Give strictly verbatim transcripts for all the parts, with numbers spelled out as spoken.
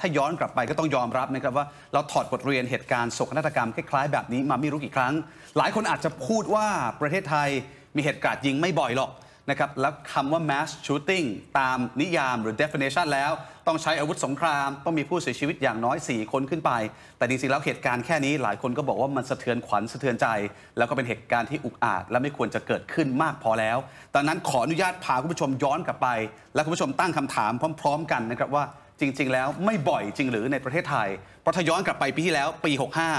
ถ้าย้อนกลับไปก็ต้องยอมรับนะครับว่าเราถอดบทเรียนเหตุการณ์โศกนาฏกรรมคล้ายๆแบบนี้มาไม่รู้กี่ครั้งหลายคนอาจจะพูดว่าประเทศไทยมีเหตุการณ์ยิงไม่บ่อยหรอกนะครับแล้วคำว่า mass shooting ตามนิยามหรือ definition แล้วต้องใช้อาวุธสงครามต้องมีผู้เสียชีวิตอย่างน้อยสี่คนขึ้นไปแต่จริงๆแล้วเหตุการณ์แค่นี้หลายคนก็บอกว่ามันสะเทือนขวัญสะเทือนใจแล้วก็เป็นเหตุการณ์ที่อุกอาจและไม่ควรจะเกิดขึ้นมากพอแล้วดังนั้นขออนุญาตพาคุณผู้ชมย้อนกลับไปและคุณผู้ชมตั้งคำถามพร้อมๆกันนะครับว่าจริงๆแล้วไม่บ่อยจริงหรือในประเทศไทยเพราะถ้าย้อนกลับไปปีที่แล้วปีหกห้า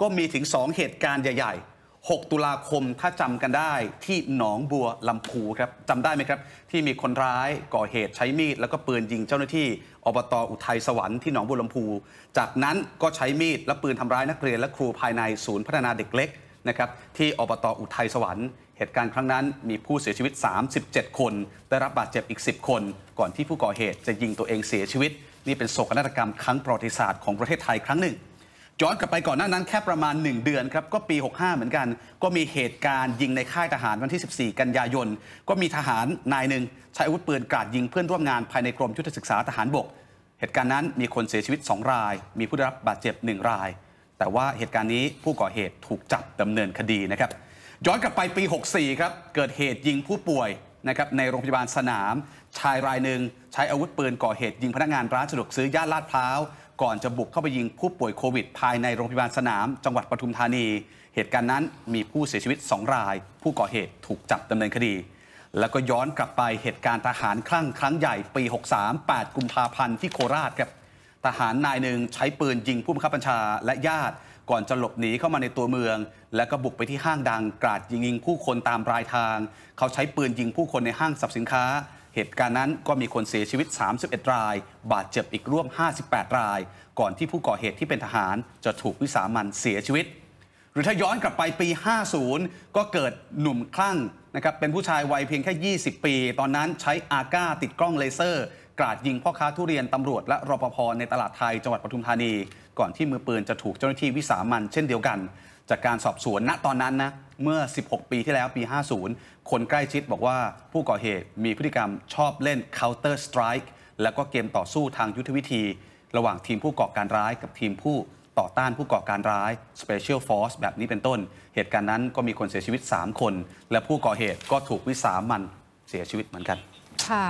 ก็มีถึงสองเหตุการณ์ใหญ่ๆหกตุลาคมถ้าจำกันได้ที่หนองบัวลำพูครับจำได้ไหมครับที่มีคนร้ายก่อเหตุใช้มีดแล้วก็ปืนยิงเจ้าหน้าที่อบต.อุทัยสวรรค์ที่หนองบัวลำพูจากนั้นก็ใช้มีดและปืนทำร้ายนักเรียนและครูภายในศูนย์พัฒนาเด็กเล็กนะครับที่อบต.อุทัยสวรรค์เหตุการณ์ครั้งนั้นมีผู้เสียชีวิตสามสิบเจ็ดคนได้รับบาดเจ็บอีกสิบคนก่อนที่ผู้ก่อเหตุจะยิงตัวเองเสียชีวิตนี่เป็นโศกนาฏกรรมครั้งประวัติศาสตร์ของประเทศไทยครั้งหนึ่งย้อนกลับไปก่อนหน้านั้นแค่ประมาณหนึ่งเดือนครับก็ปีหกห้าเหมือนกันก็มีเหตุการณ์ยิงในค่ายทหารวันที่สิบสี่กันยายนก็มีทหารนายหนึ่งใช้อาวุธปืนกราดยิงเพื่อนร่วมงานภายในกรมยุทธศึกษาทหารบกเหตุการณ์นั้นมีคนเสียชีวิตสองรายมีผู้ได้รับบาดเจ็บหนึ่งรายแต่ว่าเหตุการณ์นี้ผู้ก่อเหตุถูกจับดำเนินคดีนะครับย้อนกลับไปปีหกสี่ครับเกิดเหตุยิงผู้ป่วยนะครับในโรงพยาบาลสนามชายรายหนึ่งใช้อาวุธปืนก่อเหตุยิงพนักงานร้านสะดวกซื้อย่านลาดพร้าวก่อนจะบุกเข้าไปยิงผู้ป่วยโควิดภายในโรงพยาบาลสนามจังหวัดปทุมธานีเหตุการณ์นั้นมีผู้เสียชีวิตสองรายผู้ก่อเหตุถูกจับดำเนินคดีแล้วก็ย้อนกลับไปเหตุการณ์ทหารคลั่งครั้งใหญ่ปีหกสาม แปดกุมภาพันธ์ที่โคราชครับทหารนายหนึ่งใช้ปืนยิงผู้บังคับบัญชาและญาติก่อนจะหลบหนีเข้ามาในตัวเมืองแล้วก็บุกไปที่ห้างดังกราดยิงผู้คนตามรายทางเขาใช้ปืนยิงผู้คนในห้างสรรพสินค้าเหตุการณ์นั้นก็มีคนเสียชีวิตสามสิบเอ็ดรายบาดเจ็บอีกร่วมห้าสิบแปดรายก่อนที่ผู้ก่อเหตุที่เป็นทหารจะถูกวิสามันเสียชีวิตหรือถ้าย้อนกลับไปปีห้าศูนย์ก็เกิดหนุ่มคลั่งนะครับเป็นผู้ชายวัยเพียงแค่ยี่สิบปีตอนนั้นใช้อาก้าติดกล้องเลเซอร์กราดยิงพ่อค้าทุเรียนตำรวจและรปภในตลาดไทยจังหวัดปทุมธานีก่อนที่มือปืนจะถูกเจ้าหน้าที่วิสามันเช่นเดียวกันจากการสอบสวนณตอนนั้นนะเมื่อสิบหกปีที่แล้วปีห้าศูนย์คนใกล้ชิดบอกว่าผู้ก่อเหตุมีพฤติกรรมชอบเล่น Counter Strike และก็เกมต่อสู้ทางยุทธวิธีระหว่างทีมผู้ก่อการร้ายกับทีมผู้ต่อต้านผู้ก่อการร้าย Special Force แบบนี้เป็นต้นเหตุการณ์นั้นก็มีคนเสียชีวิตสามคนและผู้ก่อเหตุก็ถูกวิสามันเสียชีวิตเหมือนกันค่ะ